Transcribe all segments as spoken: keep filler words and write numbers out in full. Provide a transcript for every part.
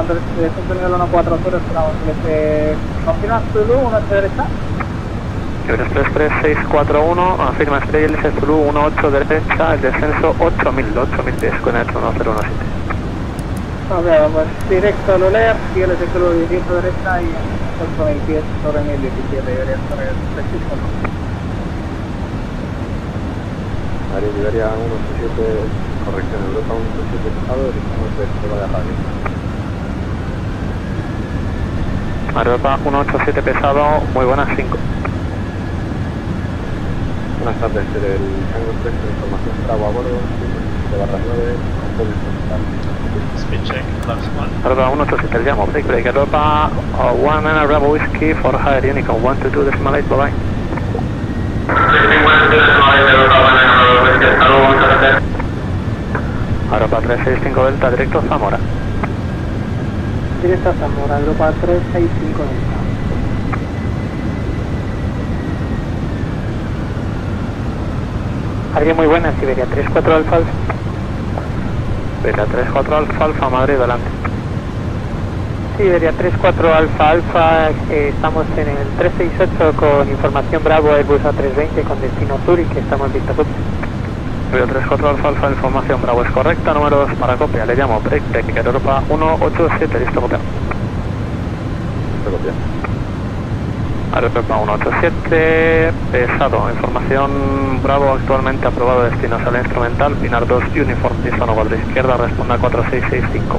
una dirección terminal uno cuatro cero, esperamos que confirma Zulu uno ocho derecha. tres tres seis cuatro uno, afirma Estrella Zulu uno ocho derecha, el descenso ocho mil, ocho mil diez con el uno cero uno siete. Ok, pues directo al Oler, sigue el Zulu dieciocho derecha y ocho mil diez sobre mil diecisiete, debería estar el Aries Iberia uno ocho siete, corrección, Europa uno ocho siete cruzado, estamos desde la radio. Europa uno ocho siete pesado, muy buenas, cinco. Buenas tardes, el Tango tres de información Bravo a bordo, de barra nueve, control horizontal. Speed check, last one. Europa uno ocho siete, llamo, break, break, Europa uno nueve Bravo Whiskey for higher Unicorn, uno dos decimal eight, bye bye. Europa tres seis cinco Delta, directo a Zamora. Directa Zamora, Europa tres seis cinco Delta. Alguien muy buena, Siberia tres cuatro Alfa Alfa. Siberia tres cuatro Alfa Alfa, Madrid, adelante. Siberia tres cuatro Alfa Alfa, eh, estamos en el tres seis ocho con información Bravo Airbus A trescientos veinte con destino Zurich, estamos en vista copia. tres cuatro Alfa Alfa, información Bravo es correcta, número dos para copia, le llamo break, break, Europa uno ocho siete, listo copia. Listo copia. Europa uno ocho siete, pesado, información Bravo actualmente aprobado, destino sala instrumental, Pinar dos, Uniform, Tizono, Guardia Izquierda, responda cuatro seis seis cinco.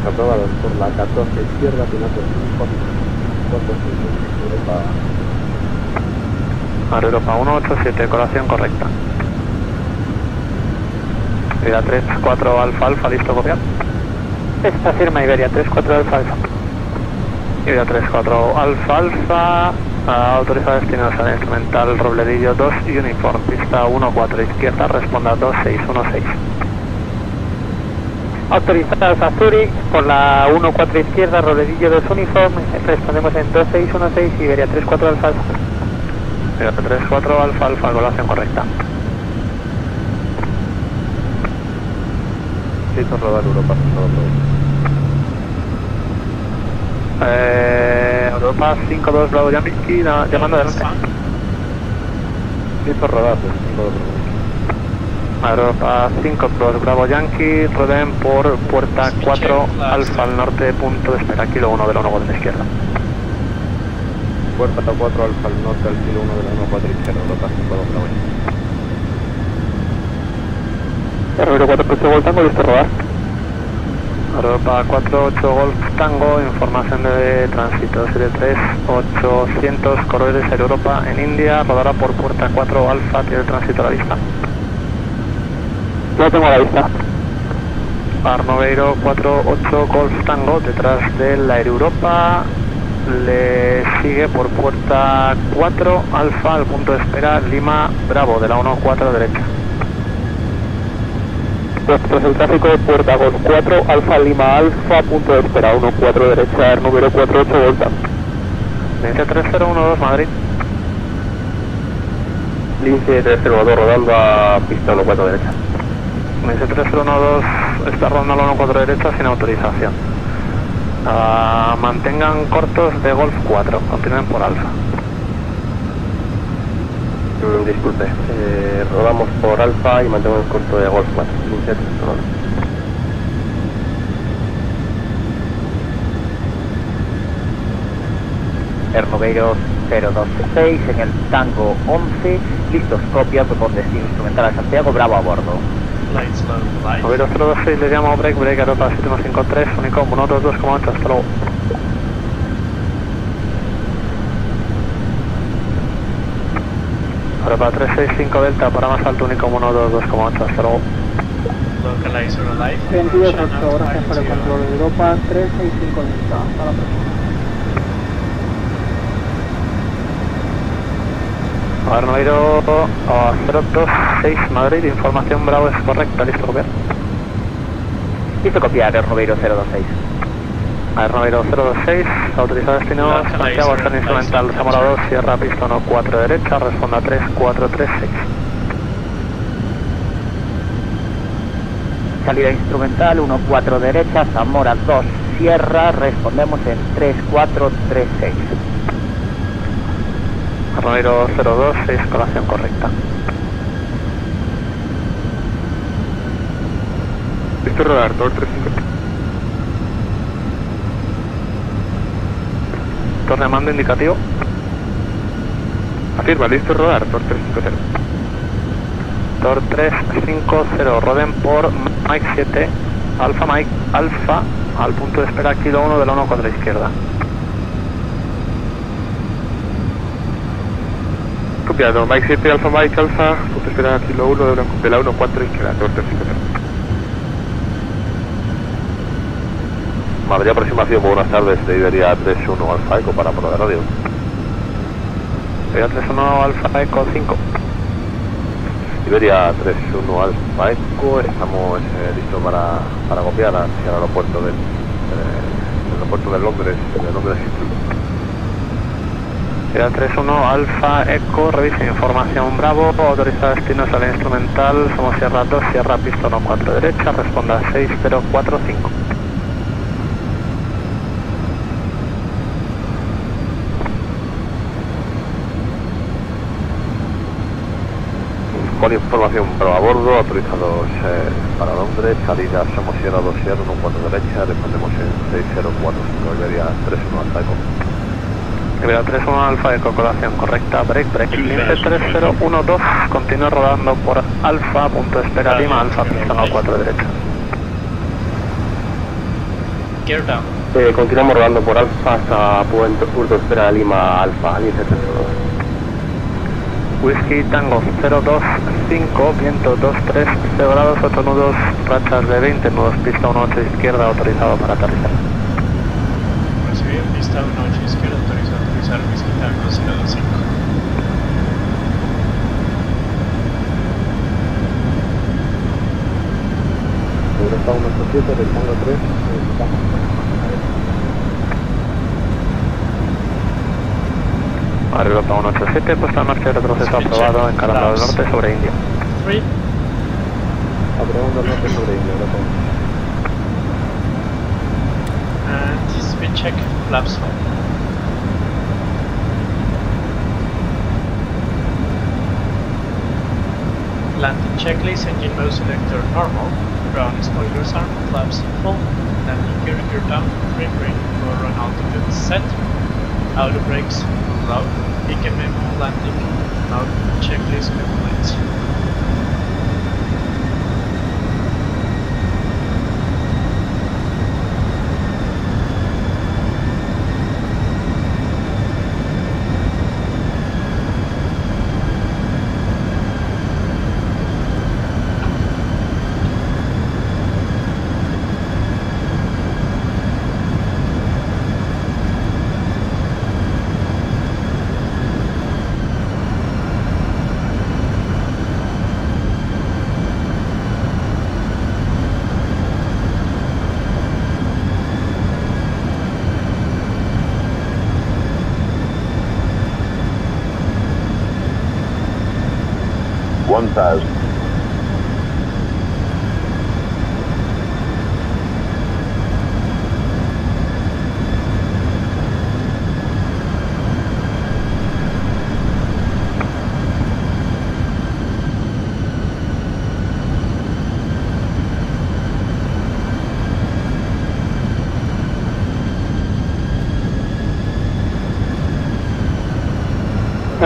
Es aprobado por la catorce izquierda, Pinar dos, Uniform, cuatro seis seis cinco, Europa. Europa uno ocho siete, decoración correcta. Iberia tres cuatro Alfa Alfa, listo, copiar. Esta firma Iberia tres cuatro Alfa Alfa. Iberia tres cuatro Alfa Alfa, autorizado destino a sala instrumental Robledillo dos, Uniform, pista uno cuatro izquierda, responda dos seis uno seis. Autorizadas a Zurich por la uno cuatro izquierda, Robledillo dos, Uniform, respondemos en dos seis uno seis, Iberia tres cuatro Alfa Alfa. tres cuatro Alfa Alfa, colación correcta. Listo, rodar Europa, eh, Europa cinco dos Bravo Yankee, no, llamando adelante. Listo, rodar cinco dos Europa cinco dos Bravo Yankee, roden por puerta cuatro Alfa al norte, punto de espera, kilo uno del uno cuatro de la izquierda. Puerta cuatro Alfa al norte al kilo uno de la uno cuatro izquierda, Europa cinco dos Bravo. Europa cuatro ocho Golf Tango, listo rodar. Europa cuatro ocho Golf Tango, información de tránsito setenta y tres ochocientos Corredores Air Europa en India, rodará por puerta cuatro Alfa, tiene el tránsito a la vista. No tengo a la vista. Arnoveiro cuatro ocho Golf Tango, detrás de la Air Europa. Le sigue por puerta cuatro Alfa al punto de espera Lima Bravo de la uno cuatro derecha. Nuestro es el tráfico de puerta Golf cuatro Alfa Lima Alfa, punto de espera uno cuatro derecha, el número cuatro ocho Volta. Lincia tres cero uno dos Madrid. Lincia tres cero uno dos Rodalba, pista uno cuatro derecha. Lincia tres cero uno dos está rodando la uno cuatro derecha sin autorización. Uh, mantengan cortos de Golf cuatro, continúen por Alfa. Mm, disculpe, eh, rodamos por Alfa y mantenemos corto de Golf cuatro. Hermogueiro cero dos seis en el Tango once, listos, copia, con destino instrumental a Santiago, Bravo a bordo. Novero cero dos seis, le llamo break, break, Europa siete uno cinco tres, Unicom uno dos dos ocho, hasta luego. Europa tres seis cinco Delta, para más alto, Unicom uno dos dos ocho, hasta luego. veintidós ocho, gracias por el control de Europa tres seis cinco Delta, hasta la próxima. Arnoiro cero dos seis Madrid, información Bravo es correcta, listo copiar. Listo copiar, Arnoiro cero dos seis. Arnoiro cero dos seis, autorizado destino Santiago, sala instrumental Zamora dos, Sierra pista uno cuatro derecha, responda tres cuatro tres seis. salida instrumental, uno cuatro derecha, Zamora dos Sierra, respondemos en tres cuatro tres seis. Romero cero dos, escalación correcta. Listo radar, dos tres cinco. Torre de mando indicativo. Afirma, listo rodar, T O R tres cinco cero. T O R tres cinco cero, roden por Mike siete, Alfa Mike, Alfa, al punto de espera Kilo uno de la uno contra la izquierda. Copiado, Mike siete, Alfa Mike, Alfa, punto de espera Kilo uno de la uno contra la izquierda, T O R tres cinco cero. Madrid aproximación, buenas tardes, de Iberia tres uno Alfa Eco para Pro de Radio. Iberia tres uno Alfa Eco cinco. Iberia tres uno Alfa Eco, estamos eh, listos para, para copiar hacia el aeropuerto del, eh, el aeropuerto de Londres, de Londres Iberia tres uno Alfa Eco, revisen información Bravo, autorizada destino al instrumental, somos Sierra dos, Sierra Pistón cuatro derecha, responda seis cero cuatro cinco. Con información Bravo a bordo, autorizados eh, para Londres, salida somos Sierra dos Sierra, uno cuatro derecha, respondemos en seis cero cuatro cinco, Iberia tres uno Alfa Eco. Iberia tres uno Alfa Eco, colación correcta, break, break, quince tres cero uno dos, continúa rodando por Alfa, punto de espera Lima, Alfa, pista cuatro derecha. Izquierda. Eh, continuamos rodando por Alfa hasta punto, punto de espera Lima, Alfa, uno tres cero dos. Whisky Tango cero dos cinco, viento dos tres, cero grados, ocho nudos, rachas de veinte nudos, pista uno ocho izquierda, autorizado para aterrizar. Recibir, pista uno ocho izquierda, autorizado para aterrizar, Whisky Tango cero dos cinco. Europa uno ocho siete, rectango tres, Europa uno ocho siete, puesta en marcha y retroceso aprobado en Calamado del Norte sobre India. Aprobado del Norte sobre India, Europa uno. And speed check, flaps home. Landing checklist, engine mode selector normal, ground spoilers arm, flaps full, landing gear gear down, free brake for run altitude set, auto brakes. Out, ticket memo, landing, out, checklist, complete. one thousand.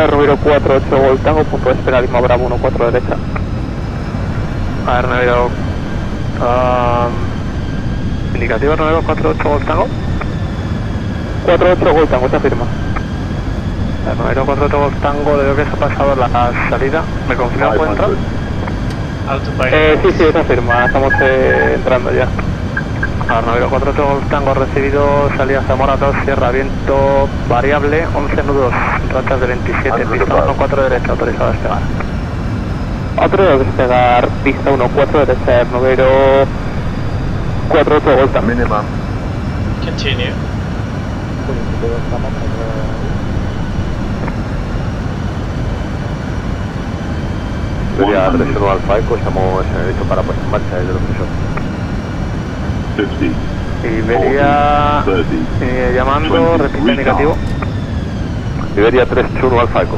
Romero cuatro ocho Voltango, punto de espera Lima Bravo uno cuatro derecha. A ver, Romero uh, indicativo Romero cuatro ocho Voltango, cuatro ocho Voltango, se afirma Romero cuatro ocho Voltango, le veo que se ha pasado la salida, ¿me confirma que puede entrar? Eh, sí, sí, se afirma, estamos eh, entrando ya. A ver, Romero cuatro ocho Voltango, recibido, salida Zamora dos Sierra, viento variable, once nudos, rachas de veintisiete, pista uno cuatro derecha, autorizado a despegar. Otro despegar, pista uno cuatro derecha, Romero cuatro ocho Volta. Mínima. Continue. Victoria tres cero Alfa Eco, estamos en el hecho para puesta en marcha desde el profesor. Iberia eh, llamando, repite negativo. Iberia tres uno Alfa Eco.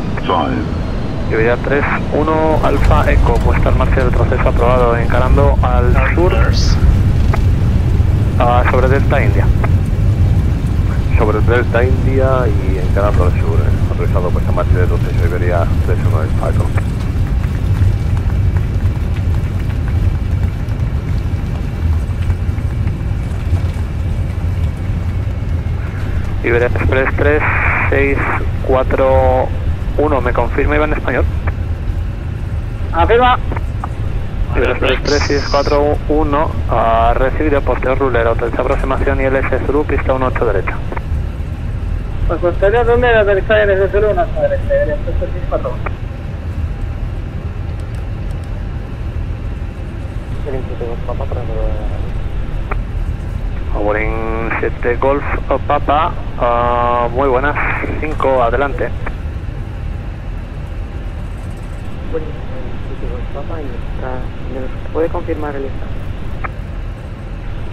Iberia tres uno Alfa Eco, puesta en marcha del proceso aprobado, encarando al sur a, sobre Delta India. Sobre Delta India y encarando al sur, eh, autorizado puesta en marcha del proceso Iberia tres uno Alfa Eco. Iberia Express tres seis cuatro uno, ¿me confirma Iván en español? ¡Arriba! Iberia Express tres seis cuatro uno, ha recibido posterior rulero, autorizada aproximación I L S-Zulu, pista uno ocho derecha. Pues posterior rulero, autorizada I L S-Zulu, uno ocho derecha, Iberia Express tres seis cuatro uno. Boeing siete Golf Papa, uh, muy buenas, cinco, adelante. Boeing siete Golf Papa, y está, ¿me puede confirmar el estado?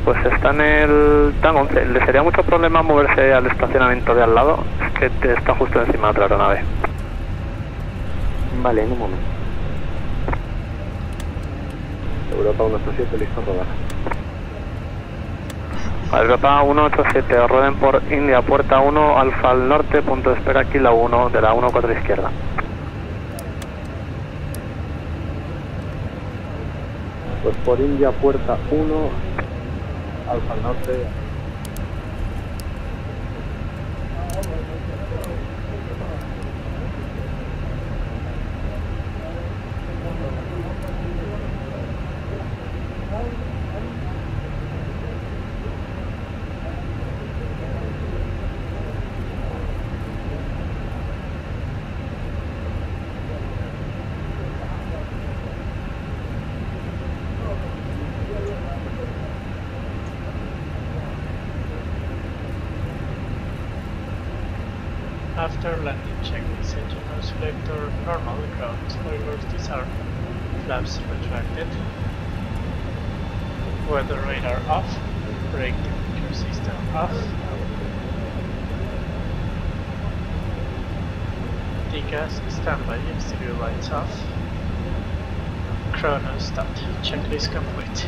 Pues está en el Tango once, le sería mucho problema moverse al estacionamiento de al lado, es que te está justo encima de otra aeronave. Vale, en un momento. Europa uno ocho siete, listo, rodar. Europa uno ocho siete, rueden por India, puerta uno, alfa al norte, punto de espera aquí la uno, de la uno cuatro izquierda. Pues por India, puerta uno, alfa al norte. After landing, check this engine selector normal, ground spoilers disarmed, flaps retracted, weather radar off, brake temperature system off, degas standby, exterior lights off, chrono start, checklist complete.